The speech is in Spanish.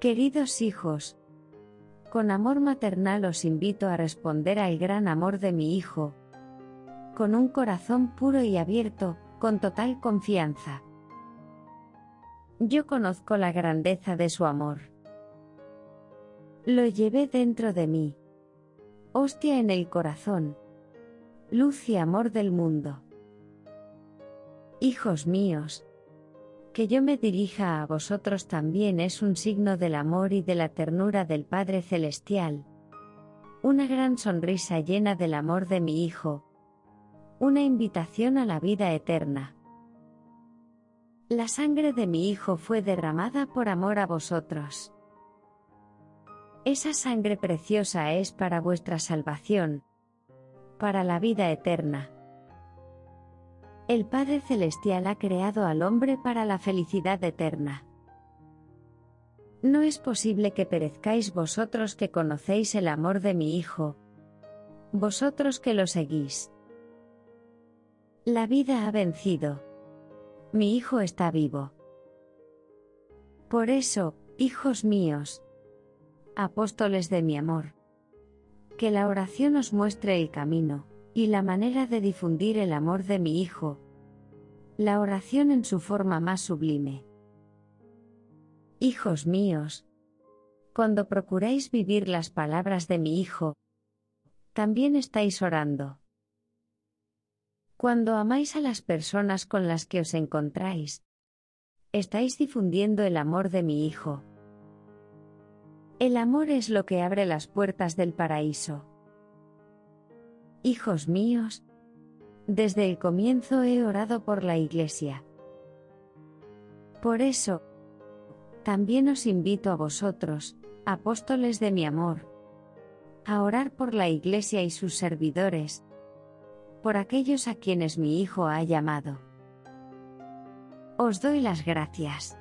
Queridos hijos, con amor maternal os invito a responder al gran amor de mi Hijo, con un corazón puro y abierto, con total confianza. Yo conozco la grandeza de su amor. Lo llevé dentro de mí. Hostia en el corazón. Luz y amor del mundo. Hijos míos, que yo me dirija a vosotros también es un signo del amor y de la ternura del Padre Celestial. Una gran sonrisa llena del amor de mi Hijo. Una invitación a la vida eterna. La sangre de mi Hijo fue derramada por amor a vosotros. Esa sangre preciosa es para vuestra salvación, para la vida eterna. El Padre Celestial ha creado al hombre para la felicidad eterna. No es posible que perezcáis vosotros que conocéis el amor de mi Hijo, vosotros que lo seguís. La vida ha vencido. Mi Hijo está vivo. Por eso, hijos míos, apóstoles de mi amor, que la oración os muestre el camino y la manera de difundir el amor de mi Hijo, la oración en su forma más sublime. Hijos míos, cuando procuráis vivir las palabras de mi Hijo, también estáis orando. Cuando amáis a las personas con las que os encontráis, estáis difundiendo el amor de mi Hijo. El amor es lo que abre las puertas del paraíso. Hijos míos, desde el comienzo he orado por la Iglesia. Por eso, también os invito a vosotros, apóstoles de mi amor, a orar por la Iglesia y sus servidores, por aquellos a quienes mi Hijo ha llamado. Os doy las gracias.